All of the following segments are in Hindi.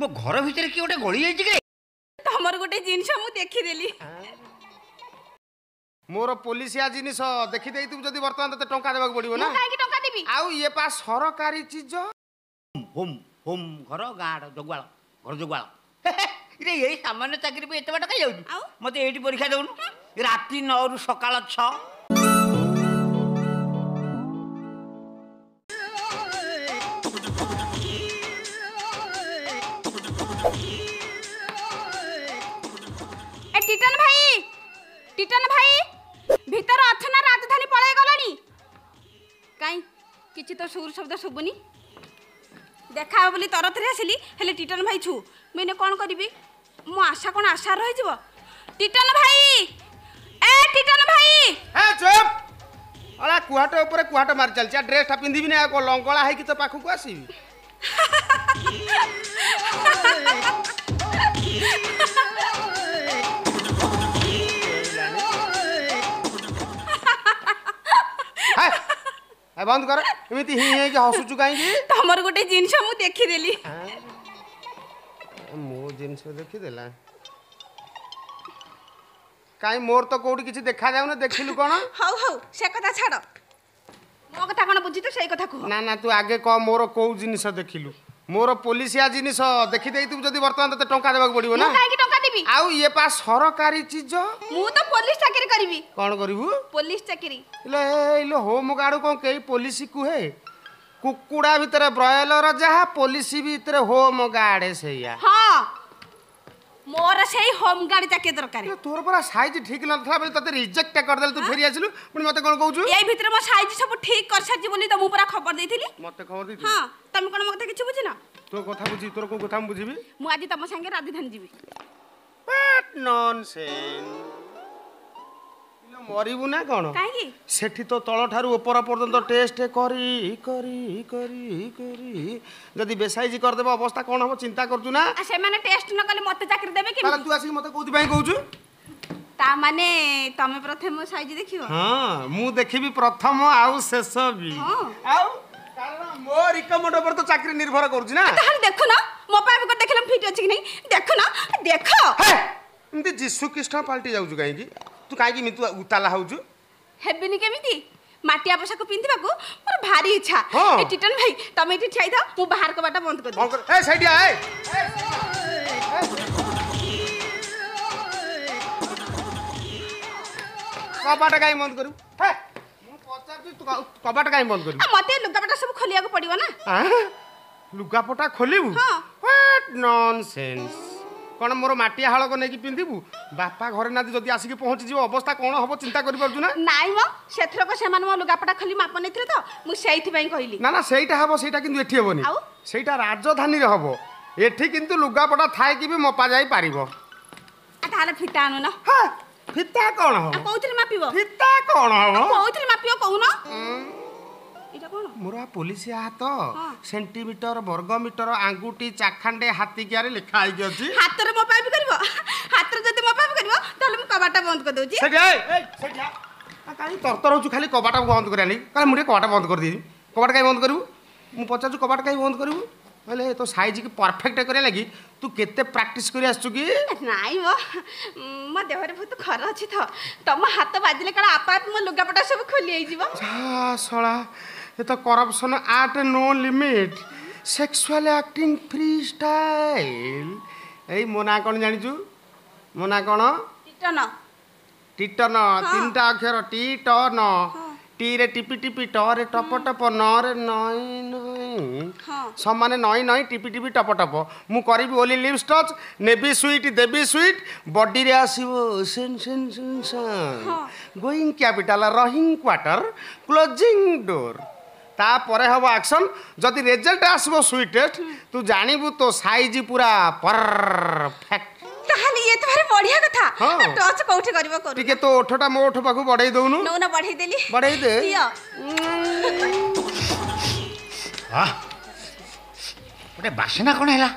मो घर भितर कि गोटे गली जाइछि के तमर गोटे जिंस मु देखि देली मोर पुलिसिया जिनिस देखि देई तुम जदी वर्तमान ते टंका देबाक पड़िबो ना काहे कि टंका देबी आउ ये पा सरकारी चीज होम होम घर गाड जगवाल घर जगवाल रे एई सामान्य चाकरी पे एतबा टका जाउ मते एठी परीक्षा देउन राती 9 रु सकाळ 6 टिटन भाई भीतर अथना राजधानी पळाय गलानी काई किछि तो सुर शब्द सुबुनी देखाव बोली तरत रे आसिली हेले टिटन भाई छु मैंने कोन करबी मो आशा कोन आशा रहि जइबो टिटन भाई ए चुप अला कुहाट ऊपर कुहाट मार चल छ ड्रेस टा पिंधिबी ने को लंगळा है कि तो पाखु को आसीबी ए बंद कर एमिति ही है कि हसुचु काई कि तमर गोटे जिंस मु देखि देली मो जिंस देखि देला काई मोर तो कोड किछि देखा जाउ न देखिलु कोन हाउ हाउ से कथा छाड़ मो कथा कोन बुझि तो सेई कथा को ना ना तू आगे को मोर को जिंस देखिलु मोर पुलिसिया जिंस देखि देई तुम जदी वर्तमान ते टंका देबाक पड़िबो ना काई कि टंका देबी आउ ये पा सरकारी चीज मु तो पुलिस चाकरी करबी कोन करबू पुलिस चाकरी ले इलो होम गार्ड को केई पुलिस कु हे कुकुड़ा भीतर ब्रॉयलर जहा पुलिस भीतर होम गार्ड है सेया हां मोर सेई होम गार्ड चाकरी दरकार तोर पर साइज ठीक न थला बले तते रिजेक्ट कर देल तू फेरी आछलु पण मते कोन कहू छु एई भीतर मो साइज सब ठीक कर सजी बोली त मु पूरा खबर देथिली मते खबर देथि हां तमे कोन मते किछ बुझिना तो कथा बुझी तोर को कथा बुझीबी मु आज तम संगे राजधानी जीबी बट नॉनसेंस इलो मरिबु ना कोन काहे सेठी तो तळ थारु ऊपर पर्यंत टेस्ट करी करी करी करी जदी बेसाइज कर देबो अवस्था कोन हो चिंता करजु ना से माने टेस्ट न कले मते चाकरी देबे कि ताला तू आसी मते कोथि भाई कहू छु ता माने तमे प्रथम साइज देखियो हां मु देखिबी प्रथम आउ शेष भी आउ कारण मो रिकमेंड पर तो चाकरी निर्भर करजु ना ताहार देखो ना मो पाए को देखलम फिट अछि कि नहीं देखो ना देखो हे इते जीसु कृष्ण पाल्टी जाउ जु काई कि तू काई कि मितु उताला हाउ जु हेबिनी केमिति माटिया पोसा को पिंदिबा को मोर भारी इच्छा ए टिटन भाई तमे इठी छाई था मु बाहर को बाटा बंद कर दे ए साइडिया ए कबाट काई बंद करू हे मु पचार तू कबाट काई बंद करू मते लुगापटा सब खोलिया को पड़िबो ना लुगापटा खोलिबू हां व्हाट नॉनसेंस कोन मोर माटिया हाल को नेकी पिंदिबू बापा घरे नादी जदी आसी के पहुंची जीव अवस्था कोन होबो चिंता करि परजु ना नाइ मो सेथरो को समान मो लुगापटा खोली माप नेथरे तो मु सेइथि पई कहली ना ना सेइटा हबो सेइटा किंतु एठी हबोनी आउ सेइटा राजधानी रे हबो एठी किंतु लुगापटा थाए कि भी मपा जाई पारिबो आ ताले फिटा आनो ना हां फिटा कोन हो कोउथिर मापिबो फिटा कोन हो कोउथिर मापियो कहू ना मोरा पुलिस हाथ सेंटीमीटर वर्ग मीटर आंगुठी चाखांडे हाथी कियारे लिखा आइ गछि हाथ रे मपाय भी करबो हाथ रे जदि मपाय भी करबो तले मु कबाटा बंद कर दोछि सेठ ए सेठ आ काई तरतर होछु खाली कबाटा बंद करयानी काई मुरे कबाटा बंद कर दिबि कबाटा काई बंद करबु मु पचाछु कबाटा काई बंद करबु बोले तो साइज के परफेक्ट करे लगी तू केते प्रैक्टिस करि आछछु की नाइ वो म देहरे बहुत खर अछि त तम हाथ बाजिले काला आपात म लुगापटा सब खोली आइ जीवो हा सळा ये तो corruption art no limit sexual acting free style ए मोना कोन जानि छु मोना कोन टिटन टिटन तीनटा अक्षर टी ट न टी रे टिपि टिपि ट रे टप टप न रे नय नय समान नय नय टिपि टिपि टप टप मु करबी ओली लिप्स टच नेबी स्वीट देबी स्वीट बॉडी रे आसीबो सेन सेन सेन गोइंग कैपिटल रोहिंग क्वार्टर क्लोजिंग डोर ता परे हबो एक्शन जदि रिजल्ट आसबो स्वीटेस्ट तू जानिबू तो साइज पूरा परफेक्ट ताहाली ये तोरे बढ़िया कथा टच कोठे करबो कर ठीक है तो ओठटा मो ओठ पाखु बढ़ाई दउनु नो ना बढ़ाई देली बढ़ाई दे दियो आ ओटे बासना कोन हैला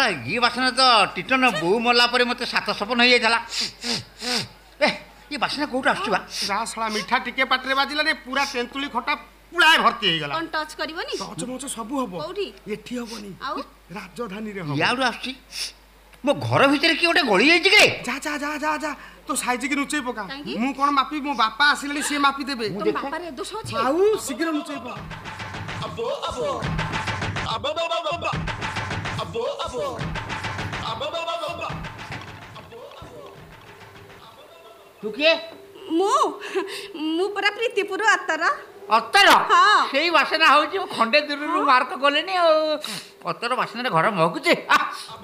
रे ये बासना तो टिटन बू मोला परे मते सात सपन होई जायला ए ये बासना कोठा आछुवा सासला मिठा टिके पाटरे बाजिला रे पूरा तेंतुली खटा पुलाए भर्ती हे गला कोन टच करबोनी टच मोच सब हबो कोठी एठी हबोनी आ राजधानी रे हबो यार आसी मो घर भीतर की ओटे गोली आइ जे जा जा जा जा जा तो साइज के नुचै पका मु कोन मापी मो बापा आसीले से मापी देबे मो बापा रे दोष अछि आउ शीघ्र नुचै पका अबो अबो अबो बाबा अबो अबो अबो बाबा तू के मु मु परा प्रीतिपुर अतरा अतर हां सेही वासना होची खंडे दूरु मार्क कोलेनी अतर वासना रे घर महकुचे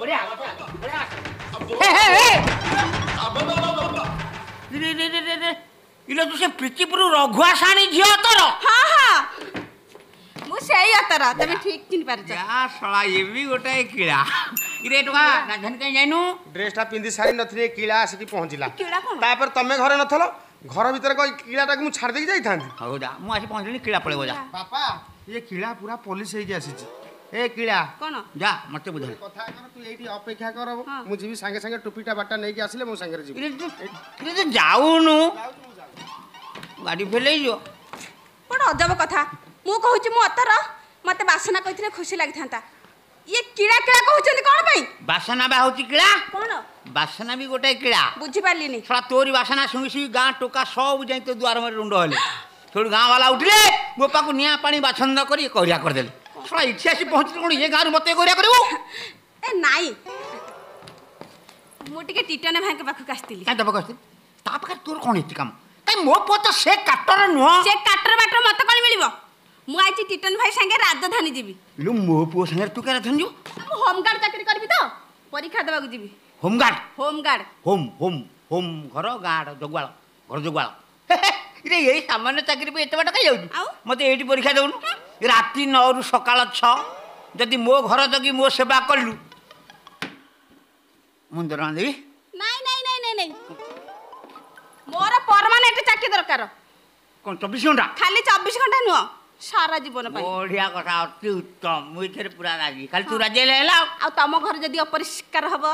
बढिया बढिया रे रे रे रे इलो तुसे प्रीतिपुर रघुआसानी झियो अतर हां हां मु सेही अतर तमे ठीक चिन पारछ या साला ये भी गोटे कीड़ा इरे टका राजधानी कहीं जाइनु ड्रेसटा पिंदी सारी नथरे कीड़ा आसीकी पहुंचिला तापर तमे घरे नथलो घर भीतर कोई कीड़ा टाक मु छाड़ दे जाई थांती हो जा मु आसी पहुंचली कीड़ा पळे हो जा पापा ये कीड़ा पूरा पुलिस हे जे आसी ए कीड़ा कोन जा मते बुझा कथा कर तू एठी अपेक्षा कर मु जीवी संगे संगे टोपीटा बाटा नै के आसीले मु संगे जीवी रे जे जाउनु गाडी फेले जो पण अजब कथा मु कहूची मु अतर मते वासना कहितले खुशी लाग थांता ये कीड़ा कीड़ा कहउचली कोन पई वासना बा होची कीड़ा कोन वासना भी गोटे कीड़ा बुझी पालिनी थोड़ा तोरी वासना सुंगसी गां टोका सब जाई तो द्वार में रुंड होले थोड़ गां वाला उठले मो पाकू निया पानी बाछंद करी कहरिया कर देले थोड़ा इच्छासी पहुंचले कोन ये गां मते कहरिया करबो ए नाही मोटी के टिटने भाई के पाखु कास्तिली का दब कास्तिली ता पाखर तोर कोन इति काम ए मो पोत से काटर न हो से काटर बाटर मते कोन मिलिबो मु आइची टिटन भाई संगे राजधानी जीबी लु मो पो संगे तू के राजधानी जो मु होमगार्ड चाकरी करबी तो परीक्षा देबा को जीबी home guard home guard home home home घर गार्ड जगवाल घर जगवाल रे एई सामान्य चाकरी पे एते बाटा का जाउ आ मते एठी परीक्षा देउनु राती 9 रु सकाळ 6 जदी मो घर जगी मो सेवा करलु मुंदरान देवी नाही नाही नाही नाही नाही मोर परमानेंट चाकरी दरकार कोन 24 घंटा खाली 24 घंटा नुओ सारा जीवन पाई ओडिया कथा अति उत्तम मुई थेर पूरा राजी खाली तू राजे लेला आ तम घर जदी अपरिष्कार हबो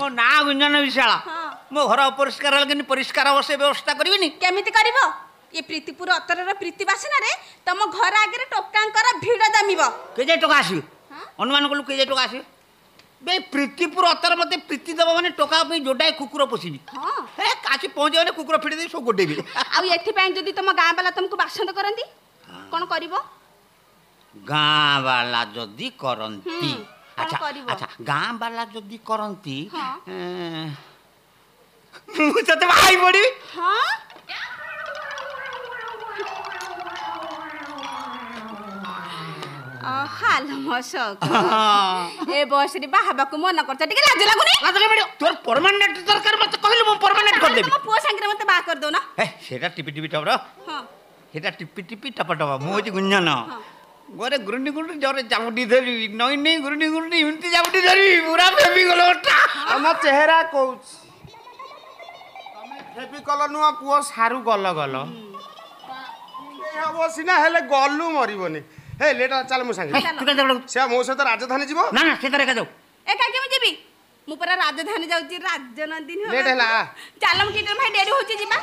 मो ना गुंजन विशाला हां मो घर अपरिष्कार हल केनी परिष्कार अवश्य व्यवस्था करबिनी केमिति करबो ए प्रीतिपुर अतरर प्रीति वासना रे तम घर आगे टोकांकर भीड़ जमिबो केजे टोका आसी अनुमान कलु केजे टोका आसी बे प्रीतिपुर अतर मते प्रीति दबा माने टोका पे जोडा कुकुर पोसीबी हां हे काची पहुंचे माने कुकुर फिडी दे सो गोडेबी आ एथि पय जदी तम गां वाला तुमको बासंद करंती कोन करिवो गां वाला जदी करंती अच्छा अच्छा गां वाला जदी करंती मु तते भाई पड़ी हां आ हाल मसक ए बस रे बाबा को मन करता ठीक लाज लागुनी लाज ले पडियो तोर परमानेंट सरकार मत कहले म परमानेंट कर देबी मो संगे मत बा कर दो ना ए सेटा टिपी टिपी टपर हां सेटा टिपी टिपी टपर टपर मो होची गुंजन गोरे गुरुनी गुरुनी जरे जामुडी धरी नई नई गुरुनी गुरुनी हिंती जामुडी धरी पूरा फेबी गलोटा हम चेहरा कोच तमे फेबी कलो नु पुओ सारू गल गल ए हबो सिना हेले गल्लू मरिबोनी हे लेटा चल मो संगे तू के जाऊ से मो से त राजधानी जीवो ना ना सेता रे का जाऊ ए का के म जीबी मु पर राजधानी जाऊ जी राजनंदिन हो लेट हला चल म किटर भाई डेरी होची जीबा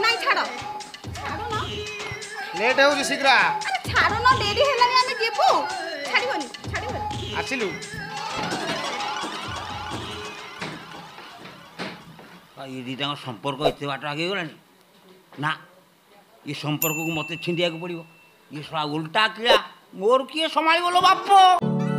नाही छाड़ो छाड़ो ना लेट हो जी शीघ्र छाड़ो ना डेरी हला रे हम जीबू छाड़िबो आछिलु आ ई दीदा संपर्क इते बाट आगे गेला ना ये संपर्क को मत छिंडिया को पड़ो ये सारा उल्टा किया मोर किए संभाल बाप।